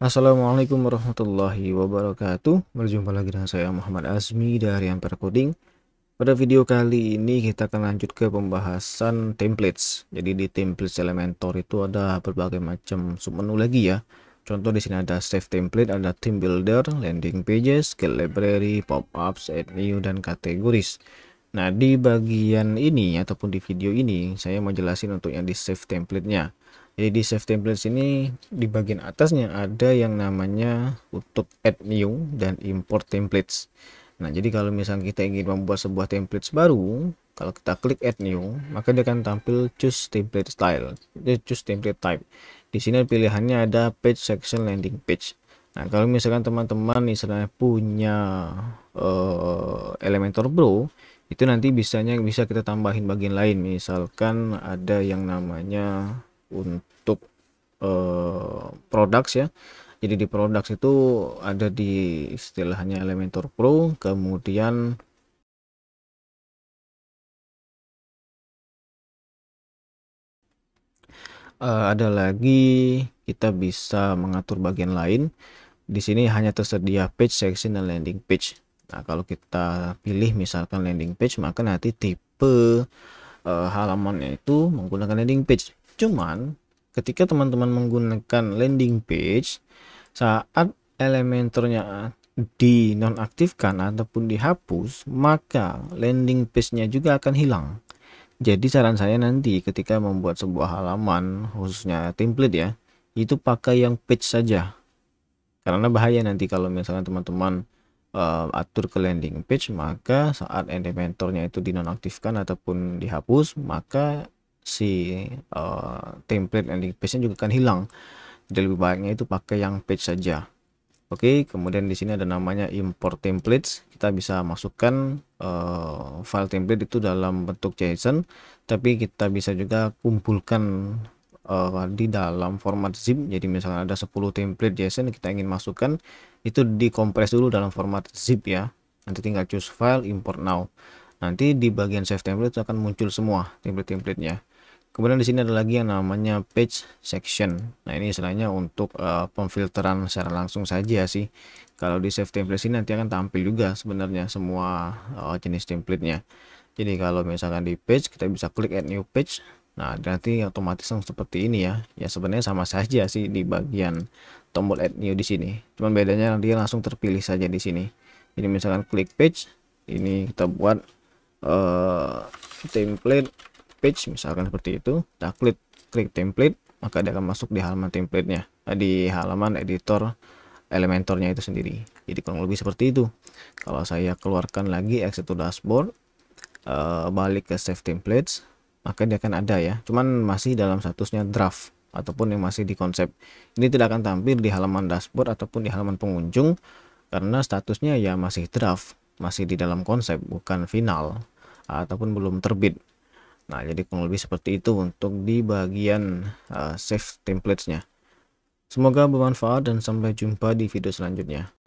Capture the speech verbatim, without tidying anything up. Assalamualaikum warahmatullahi wabarakatuh. Berjumpa lagi dengan saya Muhammad Azmi dari AmperaKoding. Pada video kali ini kita akan lanjut ke pembahasan templates. Jadi di templates Elementor itu ada berbagai macam submenu lagi ya. Contoh di sini ada save template, ada theme builder, landing pages, skill library, pop-ups, add new, dan kategoris. Nah di bagian ini ataupun di video ini saya mau jelasin untuk yang di save template-nya. Jadi di save templates ini di bagian atasnya ada yang namanya untuk add new dan import templates. Nah jadi kalau misalnya kita ingin membuat sebuah templates baru, kalau kita klik add new, maka dia akan tampil choose template style, choose template type. Di sini pilihannya ada page, section, landing page. Nah kalau misalkan teman-teman misalnya punya uh, Elementor Pro, itu nanti bisanya bisa kita tambahin bagian lain. Misalkan ada yang namanya untuk uh, products ya. Jadi di products itu ada di istilahnya Elementor Pro, kemudian uh, ada lagi kita bisa mengatur bagian lain. Di sini hanya tersedia page, section, dan landing page. Nah kalau kita pilih misalkan landing page, maka nanti tipe uh, halamannya itu menggunakan landing page. Cuman ketika teman-teman menggunakan landing page, saat Elementornya di nonaktifkan ataupun dihapus, maka landing page-nya juga akan hilang. Jadi saran saya nanti ketika membuat sebuah halaman, khususnya template ya, itu pakai yang page saja. Karena bahaya nanti kalau misalkan teman-teman uh, atur ke landing page, maka saat Elementornya itu di nonaktifkan ataupun dihapus, maka si uh, template landing page-nya juga akan hilang. Jadi lebih baiknya itu pakai yang page saja. Oke, kemudian di sini ada namanya import templates. Kita bisa masukkan uh, file template itu dalam bentuk JSON, tapi kita bisa juga kumpulkan uh, di dalam format zip. Jadi misalnya ada sepuluh template JSON kita ingin masukkan, itu dikompres dulu dalam format zip ya. Nanti tinggal choose file, import now. Nanti di bagian save template itu akan muncul semua template-templatenya. Kemudian di sini ada lagi yang namanya page, section. Nah ini istilahnya untuk uh, pemfilteran secara langsung saja sih. Kalau di save template sini nanti akan tampil juga sebenarnya semua uh, jenis template-nya. Jadi kalau misalkan di page kita bisa klik add new page. Nah nanti otomatis seperti ini ya. Ya sebenarnya sama saja sih di bagian tombol add new di sini. Cuman bedanya nanti langsung terpilih saja di sini. Jadi misalkan klik page, ini kita buat uh, template page misalkan seperti itu. Kita klik klik template, maka dia akan masuk di halaman template-nya, di halaman editor Elementornya itu sendiri. Jadi kurang lebih seperti itu. Kalau saya keluarkan lagi exit to dashboard, uh, balik ke save templates, maka dia akan ada ya. Cuman masih dalam statusnya draft ataupun yang masih di konsep. Ini tidak akan tampil di halaman dashboard ataupun di halaman pengunjung karena statusnya ya masih draft, masih di dalam konsep, bukan final ataupun belum terbit. Nah jadi kurang lebih seperti itu untuk di bagian uh, save templates-nya. Semoga bermanfaat dan sampai jumpa di video selanjutnya.